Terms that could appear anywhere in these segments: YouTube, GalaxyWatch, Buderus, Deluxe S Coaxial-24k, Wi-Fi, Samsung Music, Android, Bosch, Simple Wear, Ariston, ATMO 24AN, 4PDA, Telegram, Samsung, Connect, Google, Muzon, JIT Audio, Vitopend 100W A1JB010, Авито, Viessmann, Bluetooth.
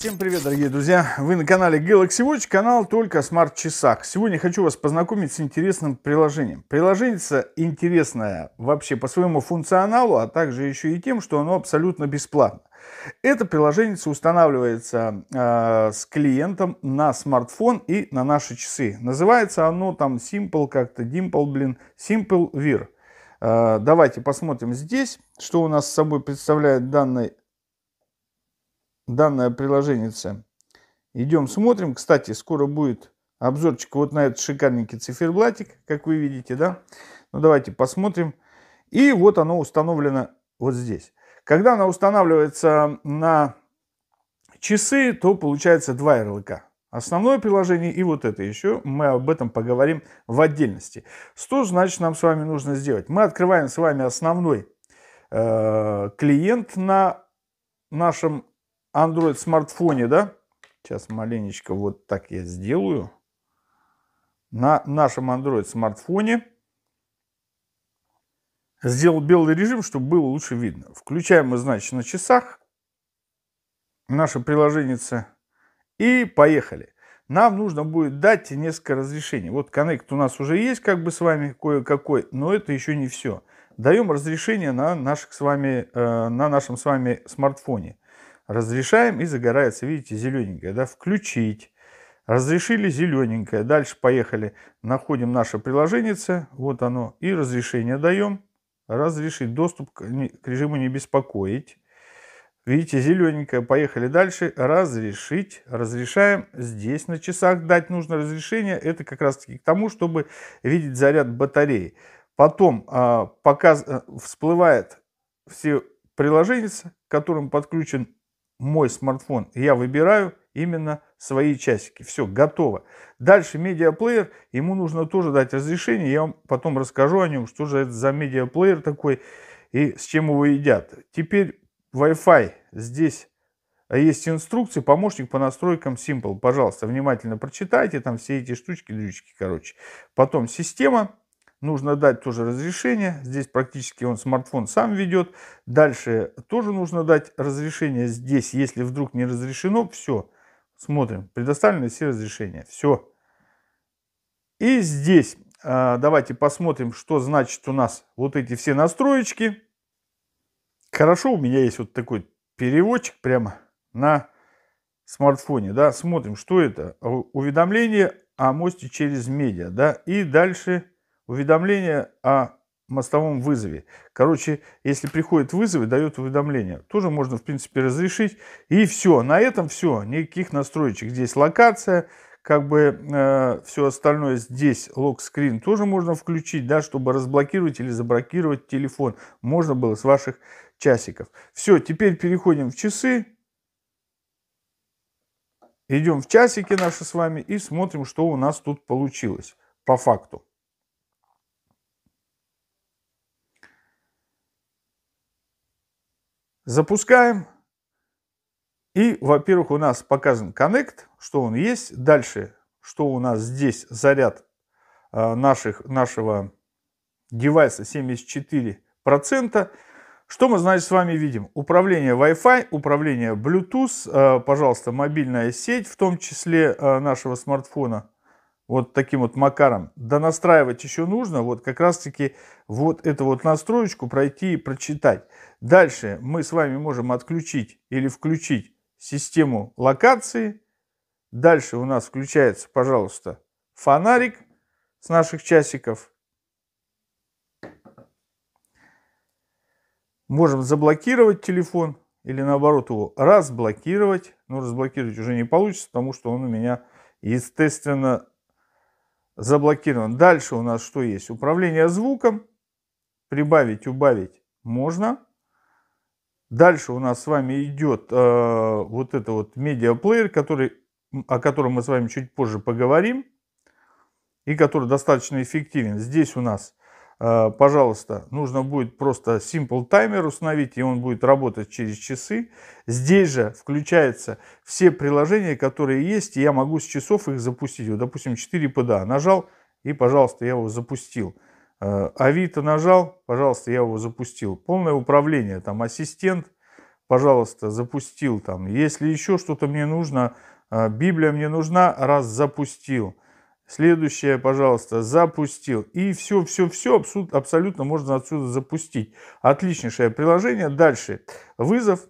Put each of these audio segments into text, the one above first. Всем привет, дорогие друзья! Вы на канале Galaxy Watch, канал только о смарт-часах. Сегодня хочу вас познакомить с интересным приложением. Приложение интересное вообще по своему функционалу, а также еще и тем, что оно абсолютно бесплатно. Это приложение устанавливается с клиентом на смартфон и на наши часы. Называется оно там Simple как-то, Simple Wear. Давайте посмотрим здесь, что у нас с собой представляет данное приложение. Идем смотрим. Кстати, скоро будет обзорчик вот на этот шикарненький циферблатик, как вы видите, да? Ну, давайте посмотрим. И вот оно установлено вот здесь. Когда оно устанавливается на часы, то получается два ярлыка. Основное приложение и вот это еще. Мы об этом поговорим в отдельности. Что значит нам с вами нужно сделать? Мы открываем с вами основной клиент на нашем Android смартфоне, да? Сейчас маленечко вот так я сделаю. На нашем Android смартфоне сделал белый режим, чтобы было лучше видно. Включаем мы, значит, на часах наше приложение и поехали. Нам нужно будет дать несколько разрешений. Вот Connect у нас уже есть, как бы с вами кое-какой, но это еще не все. Даем разрешение на нашем с вами смартфоне. Разрешаем, и загорается, видите, зелененькое, да, включить. Разрешили зелененькое. Дальше поехали. Находим наше приложение, вот оно, и разрешение даем. Разрешить доступ к режиму не беспокоить. Видите, зелененькое. Поехали дальше. Разрешить. Разрешаем. Здесь на часах дать нужно разрешение. Это как раз таки к тому, чтобы видеть заряд батареи. Потом всплывает все приложения, к которым подключен мой смартфон. Я выбираю именно свои часики. Все, готово. Дальше медиаплеер. Ему нужно тоже дать разрешение. Я вам потом расскажу о нем, что же это за медиаплеер такой и с чем его едят. Теперь Wi-Fi. Здесь есть инструкции. Помощник по настройкам Simple. Пожалуйста, внимательно прочитайте. Там все эти штучки-дрючки, короче. Потом система. Нужно дать тоже разрешение. Здесь практически он смартфон сам ведет. Дальше тоже нужно дать разрешение. Здесь, если вдруг не разрешено, все. Смотрим. Предоставлены все разрешения. Все. И здесь давайте посмотрим, что значит у нас вот эти все настроечки. Хорошо, у меня есть вот такой переводчик прямо на смартфоне. Да? Смотрим, что это. Уведомление о мосте через медиа. Да? И дальше уведомление о мостовом вызове. Короче, если приходят вызовы, дают уведомление. Тоже можно, в принципе, разрешить. И все. На этом все. Никаких настроечек. Здесь локация. Как бы все остальное здесь. Локскрин тоже можно включить, да, чтобы разблокировать или заблокировать телефон. Можно было с ваших часиков. Все. Теперь переходим в часы. Идем в часики наши с вами и смотрим, что у нас тут получилось по факту. Запускаем. И, во-первых, у нас показан Connect, что он есть. Дальше, что у нас здесь заряд нашего девайса 74%. Что мы, значит, с вами видим? Управление Wi-Fi, управление Bluetooth, пожалуйста, мобильная сеть, в том числе нашего смартфона. Вот таким вот макаром. Донастраивать еще нужно. Вот как раз-таки вот эту вот настроечку пройти и прочитать. Дальше мы с вами можем отключить или включить систему локации. Дальше у нас включается, пожалуйста, фонарик с наших часиков. Можем заблокировать телефон или наоборот его разблокировать. Но разблокировать уже не получится, потому что он у меня, естественно, заблокирован. Дальше у нас что есть? Управление звуком. Прибавить, убавить можно. Дальше у нас с вами идет вот это вот медиаплеер, о котором мы с вами чуть позже поговорим. И который достаточно эффективен. Здесь у нас, пожалуйста, нужно будет просто Simple таймер установить. И он будет работать через часы. Здесь же включаются все приложения, которые есть. И я могу с часов их запустить. Вот, допустим, 4PDA нажал, и, пожалуйста, я его запустил. Авито нажал, пожалуйста, я его запустил. Полное управление, там ассистент, пожалуйста, запустил там. Если еще что-то мне нужно, Библия мне нужна, раз запустил. Следующее, пожалуйста, запустил. И все абсолютно можно отсюда запустить. Отличнейшее приложение. Дальше вызов,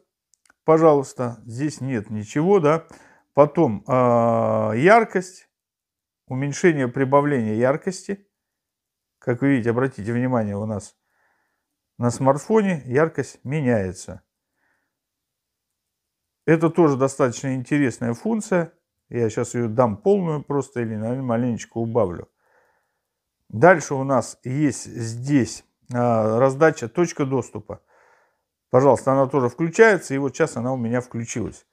пожалуйста, здесь нет ничего, да. Потом яркость, уменьшение, прибавление яркости. Как вы видите, обратите внимание, у нас на смартфоне яркость меняется. Это тоже достаточно интересная функция. Я сейчас ее дам полную просто или, наверное, маленечко убавлю. Дальше у нас есть здесь раздача точка доступа. Пожалуйста, она тоже включается. И вот сейчас она у меня включилась.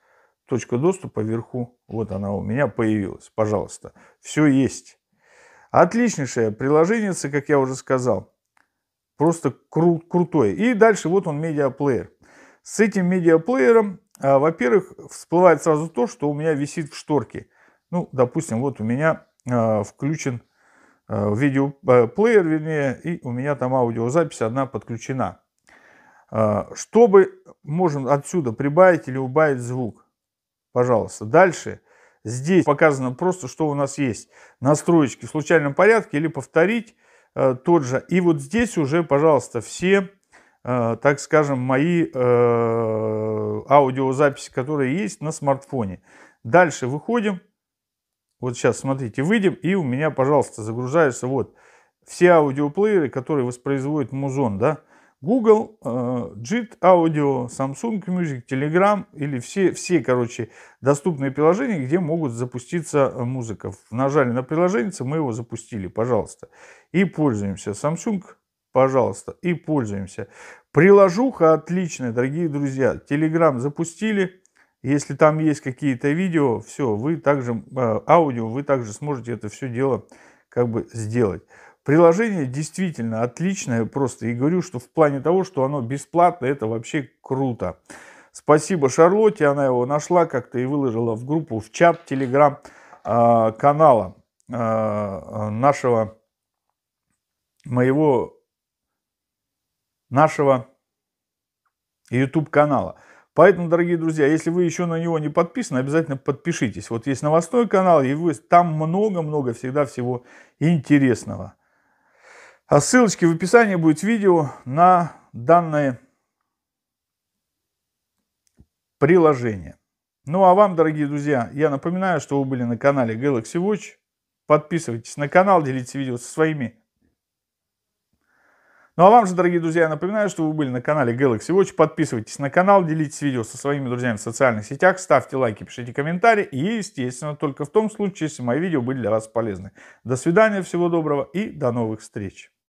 Точка доступа вверху. Вот она у меня появилась. Пожалуйста. Все есть. Отличнейшее приложение, как я уже сказал. Просто крутое. И дальше вот он, медиаплеер. С этим медиаплеером, во-первых, всплывает сразу то, что у меня висит в шторке. Ну, допустим, вот у меня включен видеоплеер, вернее, и у меня там аудиозапись одна подключена. Чтобы можем отсюда прибавить или убавить звук, пожалуйста. Дальше здесь показано просто, что у нас есть. Настройки в случайном порядке или повторить тот же. И вот здесь уже, пожалуйста, все, так скажем, мои аудиозаписи, которые есть на смартфоне. Дальше выходим. Вот сейчас, смотрите, выйдем. И у меня, пожалуйста, загружаются вот все аудиоплееры, которые воспроизводит Muzon, да? Google, JIT Audio, Samsung Music, Telegram или все, короче, доступные приложения, где могут запуститься музыка. Нажали на приложение, мы его запустили, пожалуйста. И пользуемся. Samsung, пожалуйста, и пользуемся. Приложуха отличная, дорогие друзья. Telegram запустили. Если там есть какие-то видео, все, вы также, аудио, вы также сможете это все дело как бы сделать. Приложение действительно отличное, просто и говорю, что в плане того, что оно бесплатно, это вообще круто. Спасибо Шарлотте, она его нашла как-то и выложила в группу, в чат Telegram канала нашего YouTube канала. Поэтому, дорогие друзья, если вы еще на него не подписаны, обязательно подпишитесь. Вот есть новостной канал, и там много-много всегда всего интересного. А ссылочки в описании будет видео на данное приложение. Ну а вам, дорогие друзья, я напоминаю, что вы были на канале Galaxy Watch. Подписывайтесь на канал, делитесь видео со своими. Ну а вам же, дорогие друзья, я напоминаю, что вы были на канале Galaxy Watch. Подписывайтесь на канал, делитесь видео со своими друзьями в социальных сетях, ставьте лайки, пишите комментарии. И, естественно, только в том случае, если мои видео были для вас полезны. До свидания, всего доброго и до новых встреч.